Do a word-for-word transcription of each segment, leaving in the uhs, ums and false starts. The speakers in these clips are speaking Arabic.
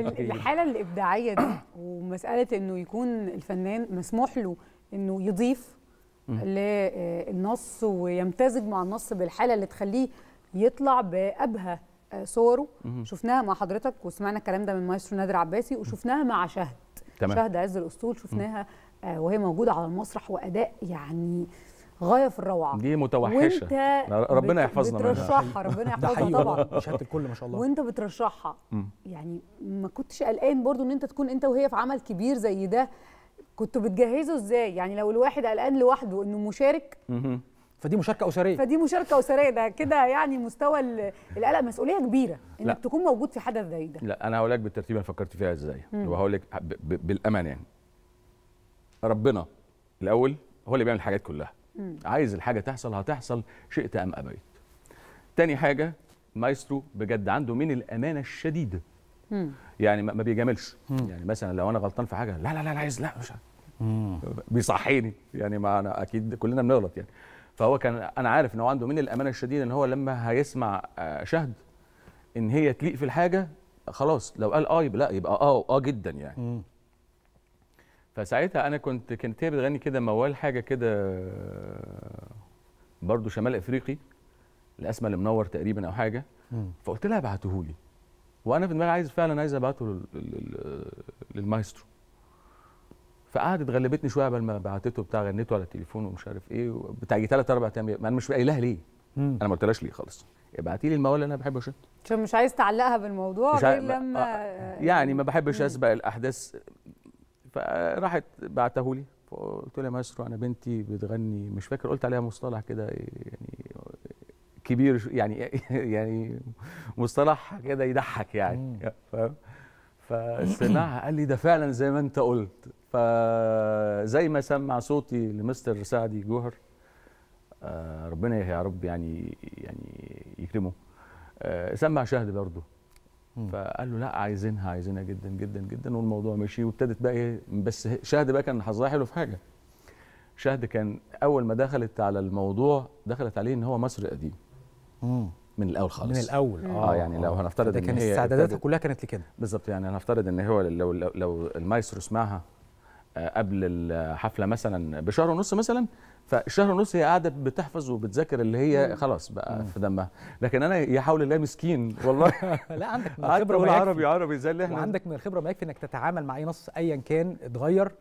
الحاله الابداعيه دي ومساله انه يكون الفنان مسموح له انه يضيف للنص ويمتزج مع النص بالحاله اللي تخليه يطلع بابهى صوره. شفناها مع حضرتك وسمعنا الكلام ده من مايسترو نادر عباسي، وشفناها مع شهد تمام. شهد عز الأسطول شفناها وهي موجوده على المسرح، واداء يعني غايه في الروعه. دي متوحشه ربنا يحفظنا منها، بترشحها ربنا يحفظنا طبعا شهادة الكل ما شاء الله. وانت بترشحها يعني ما كنتش قلقان برضو ان انت تكون انت وهي في عمل كبير زي ده؟ كنتوا بتجهزوا ازاي؟ يعني لو الواحد قلقان لوحده انه مشارك فدي مشاركه اسريه فدي مشاركه اسريه ده كده يعني مستوى القلق مسؤوليه كبيره انك لا. تكون موجود في حدث زي ده. لا انا هقول لك بالترتيب انا فكرت فيها ازاي، وهقول لك بالامان يعني ربنا الاول هو اللي بيعمل الحاجات كلها. عايز الحاجه تحصل هتحصل شئت ام ابيت. تاني حاجه مايسترو بجد عنده من الامانه الشديده، يعني ما بيجاملش، يعني مثلا لو انا غلطان في حاجه لا لا لا عايز لا مش بيصحيني، يعني ما أنا اكيد كلنا بنغلط يعني. فهو كان انا عارف ان هو عنده من الامانه الشديده ان هو لما هيسمع شهد ان هي تليق في الحاجه خلاص، لو قال اه يبقى لا يبقى اه اه جدا يعني. مم. فساعتها انا كنت كانت هي بتغني كده موال حاجه كده برضو شمال افريقي لاسمى المنور تقريبا او حاجه، فقلت لها ابعتهولي، وانا في دماغي عايز فعلا عايز ابعته للمايسترو. فقعدت غلبتني شويه قبل ما بعتته بتاع غنيته على التليفون ومش عارف ايه بتاع يجي ثلاث اربع ايام، انا مش قايلها ليه؟ انا ما قلتلهاش ليه خالص، ابعتي لي الموال اللي انا بحبه. شفت عشان مش عايز تعلقها بالموضوع غير لما آه يعني ما بحبش اسبق الاحداث. فراحت بعته لي فقلت له يا مايسترو انا بنتي بتغني، مش فاكر قلت عليها مصطلح كده يعني كبير يعني يعني مصطلح كده يضحك يعني فاهم. فسمعها قال لي ده فعلا زي ما انت قلت. فزي ما سمع صوتي لمستر سعدي جوهر ربنا يا رب يعني يعني يكرمه، سمع شهد برضه فقال له لا عايزينها عايزينها جدا جدا جدا، والموضوع مشي وابتدت بقى ايه. بس شهد بقى كان حظها حلو في حاجه، شهد كان اول ما دخلت على الموضوع دخلت عليه ان هو مصري قديم من الاول خالص، من الاول اه, آه يعني لو هنفترض ان كان استعداداتها كلها كانت لكده بالظبط. يعني هنفترض ان هو لو لو, لو المايسترو سمعها قبل الحفله مثلا بشهر ونص مثلا، فشهر ونص هي قاعده بتحفظ وبتذاكر اللي هي خلاص بقى في دمها، لكن انا يا حول الله مسكين والله لا عندك من الخبره ما يكفي عربي عربي زي اللي احنا عندك من الخبره ما يكفي انك تتعامل مع اي نص ايا كان اتغير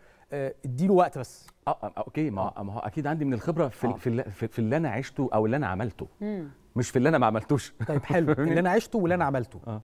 اديله آه وقت بس. اه اوكي ما هو اكيد عندي من الخبره في آه. في, في, في اللي انا عشته او اللي انا عملته مم. مش في اللي انا ما عملتوش. طيب حلو اللي انا عشته واللي انا عملته آه.